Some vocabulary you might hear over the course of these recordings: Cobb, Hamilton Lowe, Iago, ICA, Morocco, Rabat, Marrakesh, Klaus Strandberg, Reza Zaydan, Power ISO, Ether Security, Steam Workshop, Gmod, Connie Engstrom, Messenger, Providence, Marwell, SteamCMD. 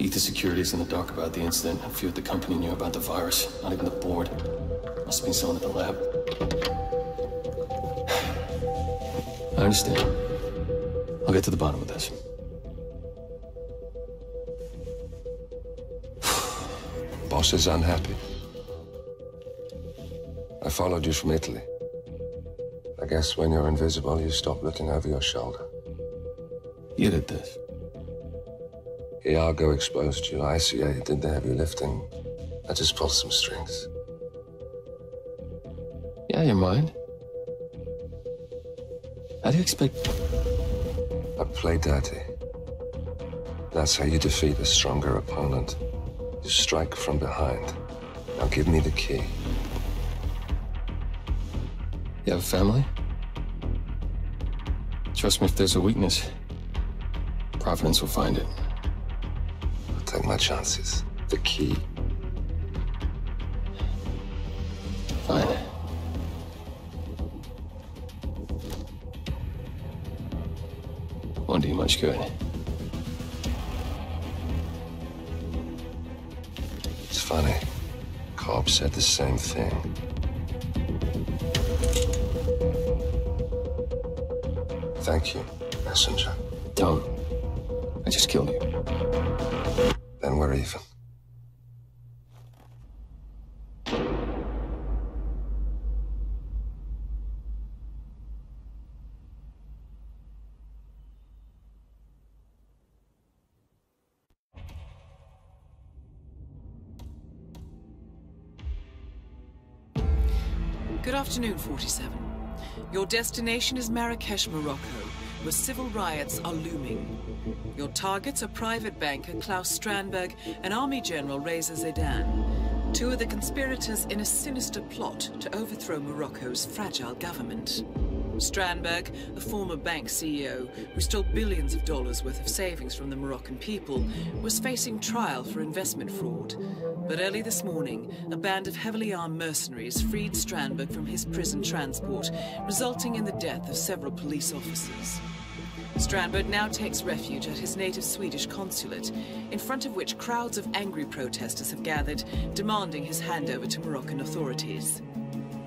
Ether Security is in the dark about the incident, and few at the company knew about the virus, not even the board. Must have been someone at the lab. I understand. I'll get to the bottom of this. Boss is unhappy. I followed you from Italy. I guess when you're invisible, you stop looking over your shoulder. You did this. Iago exposed you. ICA did the heavy lifting. I just pulled some strings. Yeah, you mind? How do you expect... I play dirty. That's how you defeat a stronger opponent. You strike from behind. Now give me the key. You have a family? Trust me, if there's a weakness, Providence will find it. I'll take my chances. The key. Fine. Won't do you much good. It's funny. Cobb said the same thing. Thank you, Messenger. Don't. I just killed you. Then we're even. Good afternoon, 47. Your destination is Marrakesh, Morocco, where civil riots are looming. Your targets are private banker Klaus Strandberg and Army General Reza Zaydan, two of the conspirators in a sinister plot to overthrow Morocco's fragile government. Strandberg, a former bank CEO who stole billions of dollars worth of savings from the Moroccan people, was facing trial for investment fraud. But early this morning, a band of heavily armed mercenaries freed Strandberg from his prison transport, resulting in the death of several police officers. Strandberg now takes refuge at his native Swedish consulate, in front of which crowds of angry protesters have gathered, demanding his handover to Moroccan authorities.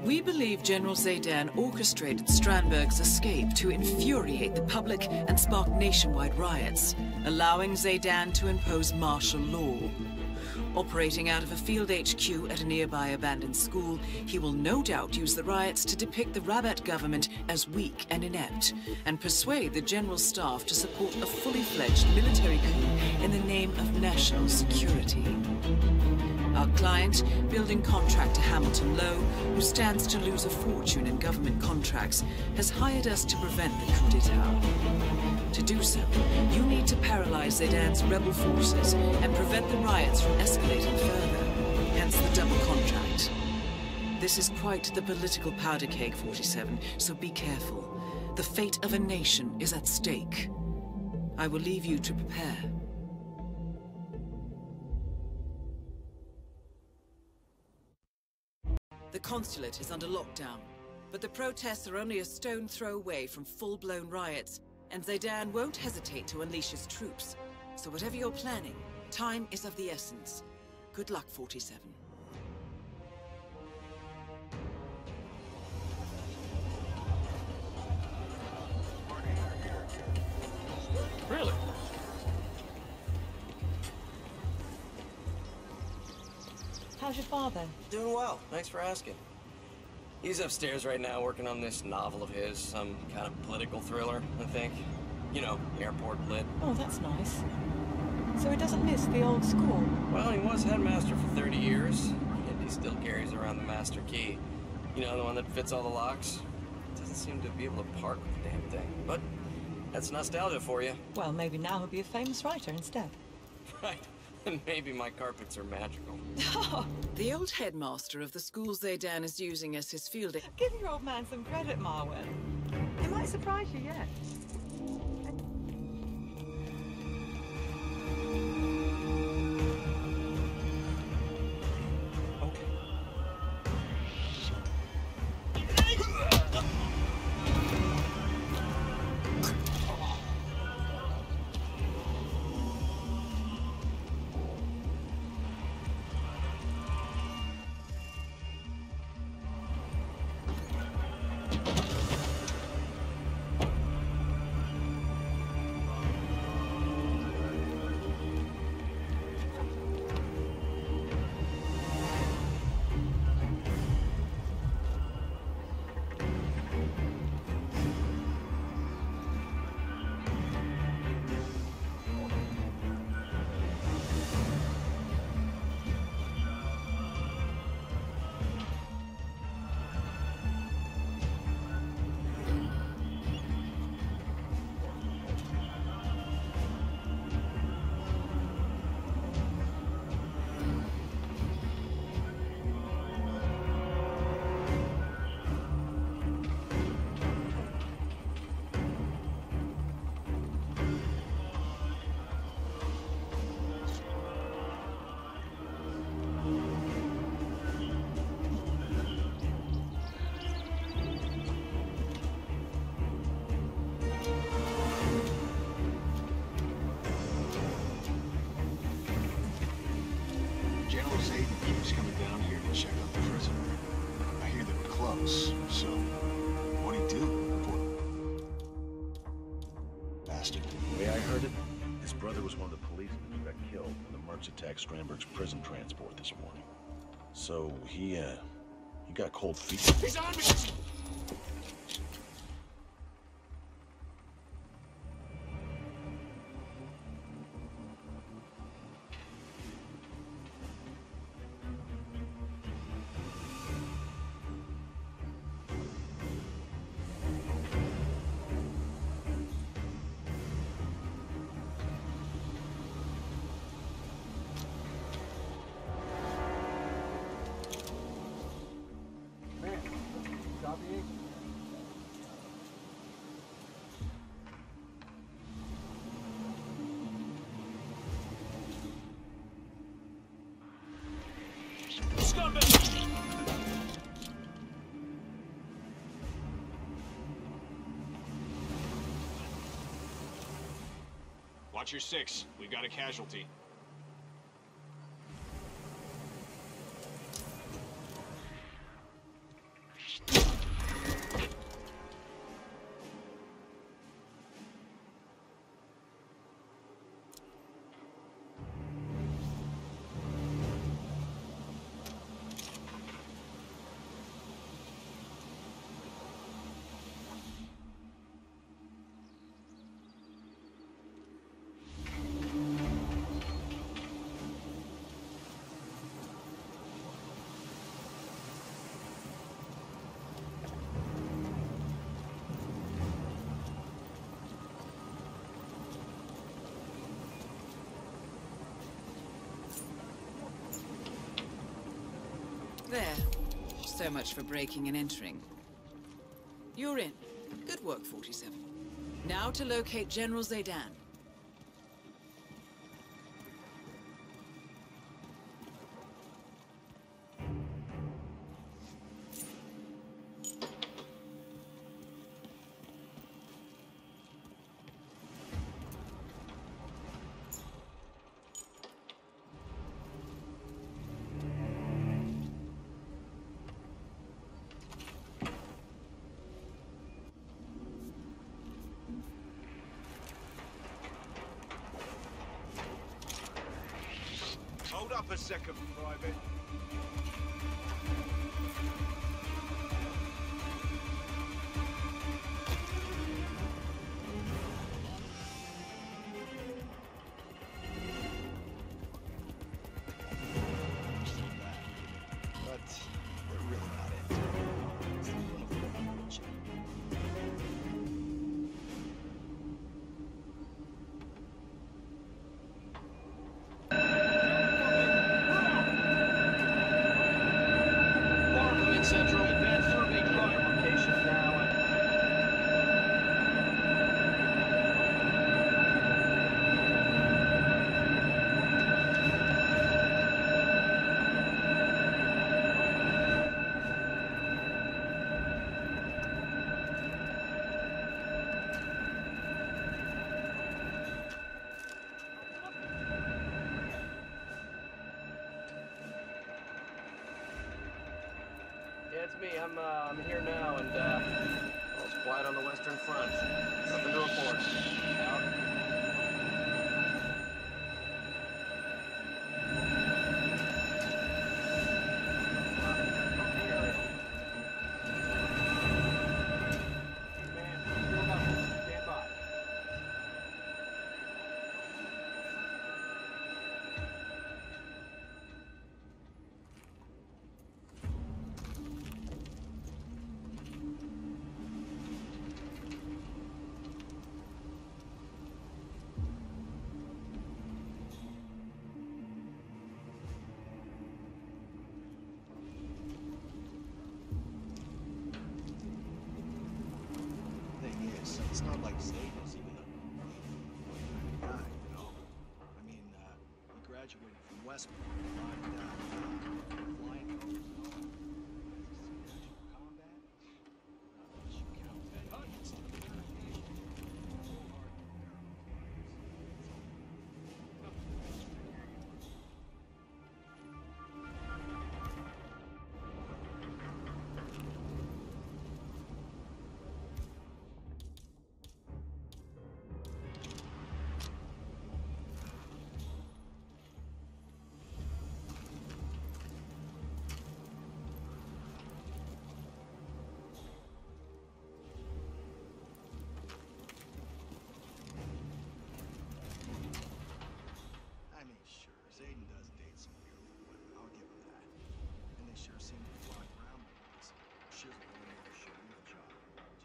We believe General Zaydan orchestrated Strandberg's escape to infuriate the public and spark nationwide riots, allowing Zaydan to impose martial law. Operating out of a field HQ at a nearby abandoned school, he will no doubt use the riots to depict the Rabat government as weak and inept, and persuade the general staff to support a fully-fledged military coup in the name of national security. Our client, building contractor Hamilton Lowe, who stands to lose a fortune in government contracts, has hired us to prevent the coup d'etat. To do so, you need to paralyze Zaydan's rebel forces and prevent the riots from escalating further, hence the double contract. This is quite the political powder cake, 47, so be careful. The fate of a nation is at stake. I will leave you to prepare. The consulate is under lockdown, but the protests are only a stone throw away from full-blown riots, and Zaydan won't hesitate to unleash his troops. So whatever you're planning, time is of the essence. Good luck, 47. Really? How's your father? Doing well. Thanks for asking. He's upstairs right now working on this novel of his, some kind of political thriller, I think. You know, airport lit. Oh, that's nice. So he doesn't miss the old school? Well, he was headmaster for 30 years, and he still carries around the master key. You know, the one that fits all the locks? Doesn't seem to be able to part with the damn thing. But that's nostalgia for you. Well, maybe now he'll be a famous writer instead. Right. And maybe my carpets are magical. The old headmaster of the school Zaydan is using as his field... Give your old man some credit, Marwell. It might surprise you yet. Klaus, so what'd he do? Bastard. The way I heard it, his brother was one of the policemen who got killed when the mercs attacked Strandberg's prison transport this morning. So he got cold feet. He's on me! Watch your six. We've got a casualty. There. So much for breaking and entering. You're in. Good work, 47. Now to locate General Zaydan. Up a second, Private. It's me. I'm here now, and well, it's quiet on the Western Front. Nothing to report. Out. It's not like Zaydan's even a guy, you know? I mean, he graduated from West Point, flying combat.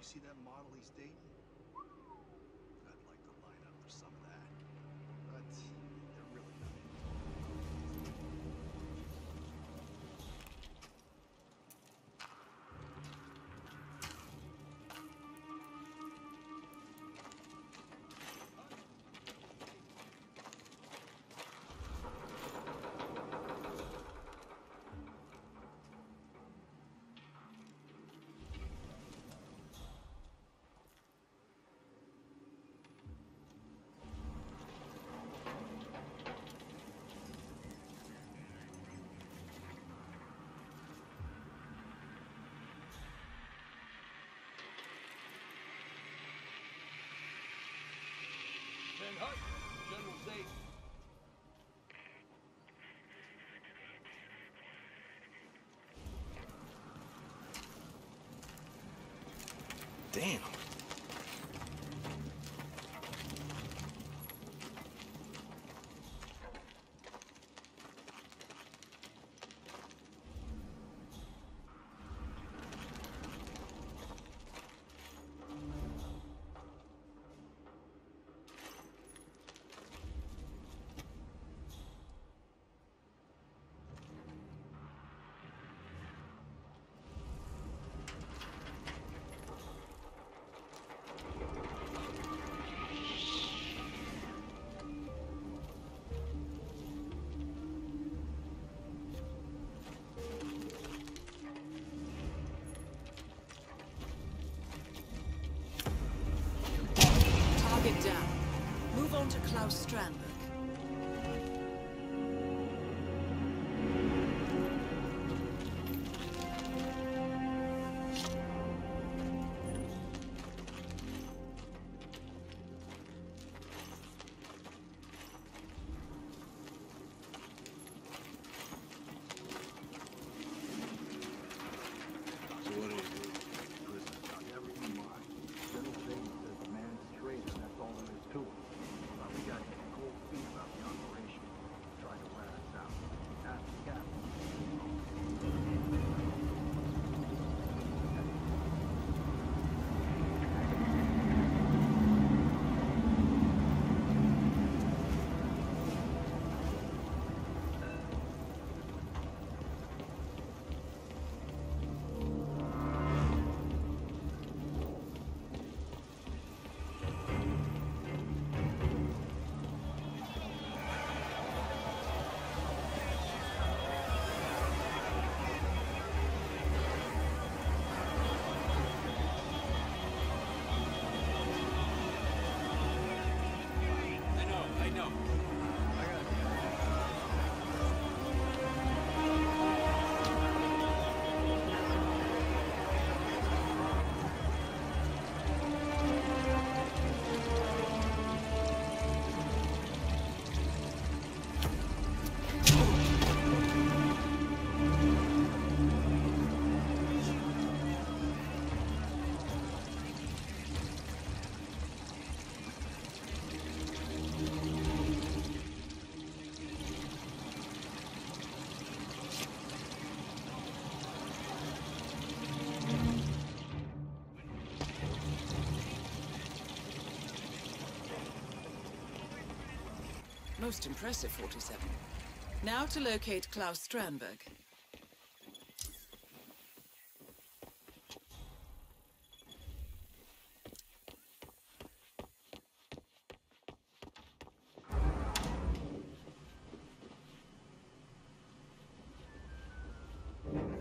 see that model he's dating? I'd like to line up for some of that, but they're really not General Zaydan. Damn. To Klaus Strandberg. Most impressive, 47. Now to locate Klaus Strandberg.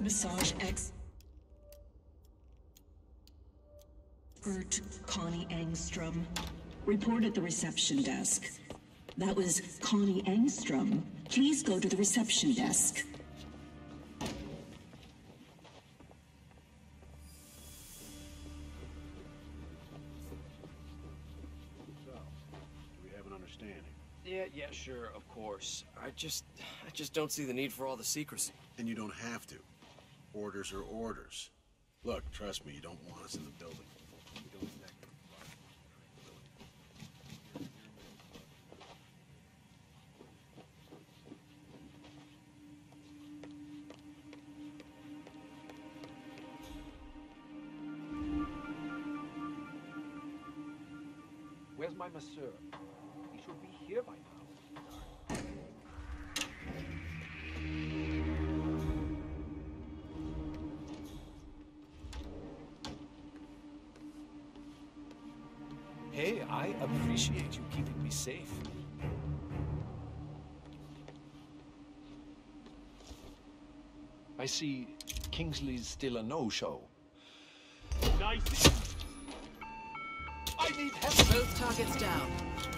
Massage expert Connie Engstrom. Report at the reception desk. That was Connie Engstrom. Please go to the reception desk. So, do we have an understanding? Yeah, sure, of course. I just don't see the need for all the secrecy. And you don't have to. Orders are orders. Look, trust me, you don't want us in the building. We don't. Where's my masseur? He should be here by now. Hey, I appreciate you keeping me safe. I see Kingsley's still a no-show. Nice. I need help. Both targets down.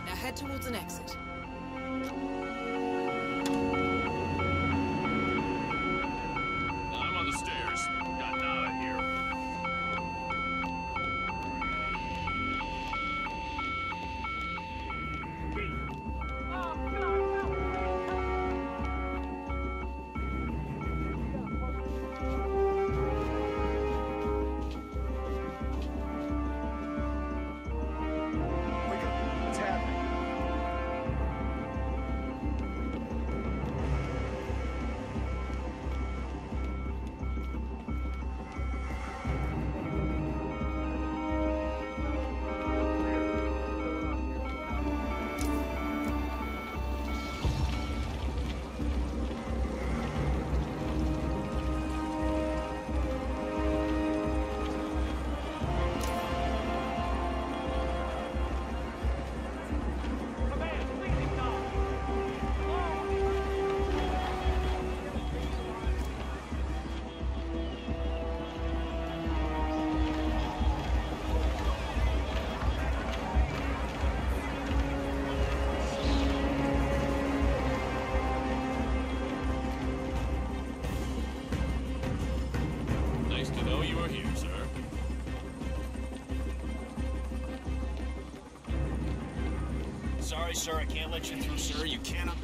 Now head towards an exit. I'm on the stairs. Got Nada Sorry, sir, I can't let you through, sir. You cannot...